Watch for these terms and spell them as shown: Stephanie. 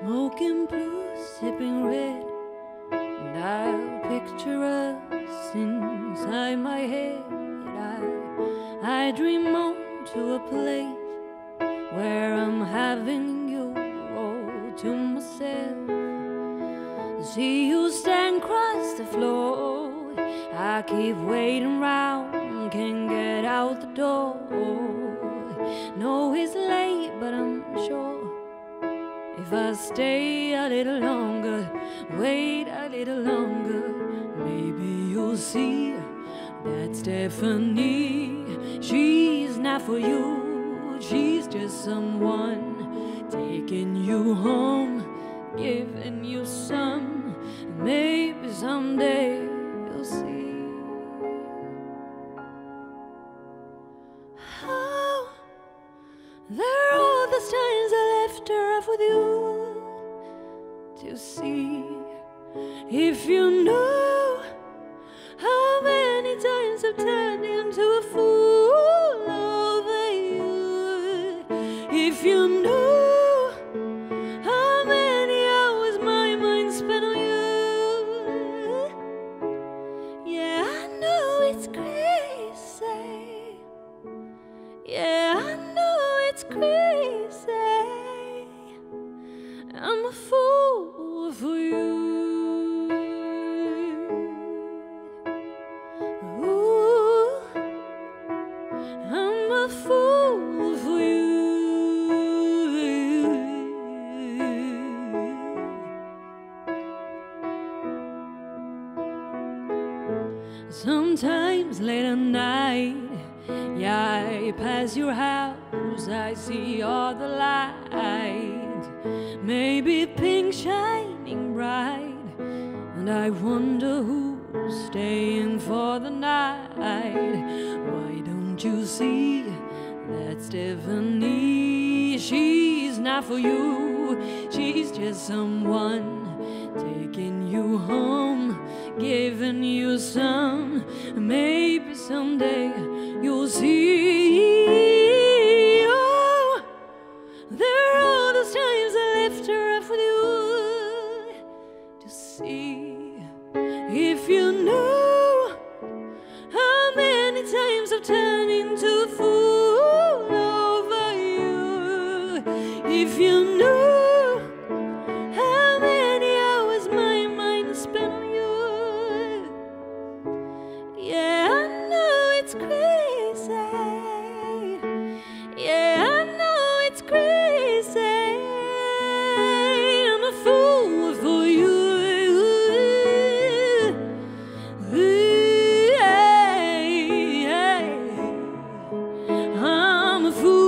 Smoking blue, sipping red, and I'll picture us inside my head. I dream on to a place where I'm having you all to myself. See you stand across the floor, I keep waiting round, can't get out the door. No, it's late, but I'm sure if I stay a little longer, wait a little longer, maybe you'll see that Stephanie, she's not for you. She's just someone taking you home, giving you some. Maybe someday you'll see how there are all the times I left her off with you to see if you knew how many times I've turned into a fool over you. If you knew how many hours my mind spent on you. Yeah, I know it's crazy. Yeah, I know it's crazy. I'm a fool for you. Sometimes late at night, yeah, I pass your house, I see all the light, maybe pink shining bright, and I wonder who's staying for the night. Why don't you see that Stephanie, she's not for you. She's just someone taking you home, giving you some. Maybe someday you'll see. Oh, there are all those times I left her up with you to see if you knew how many times I've turned into a fool over you. If you knew I'm a fool.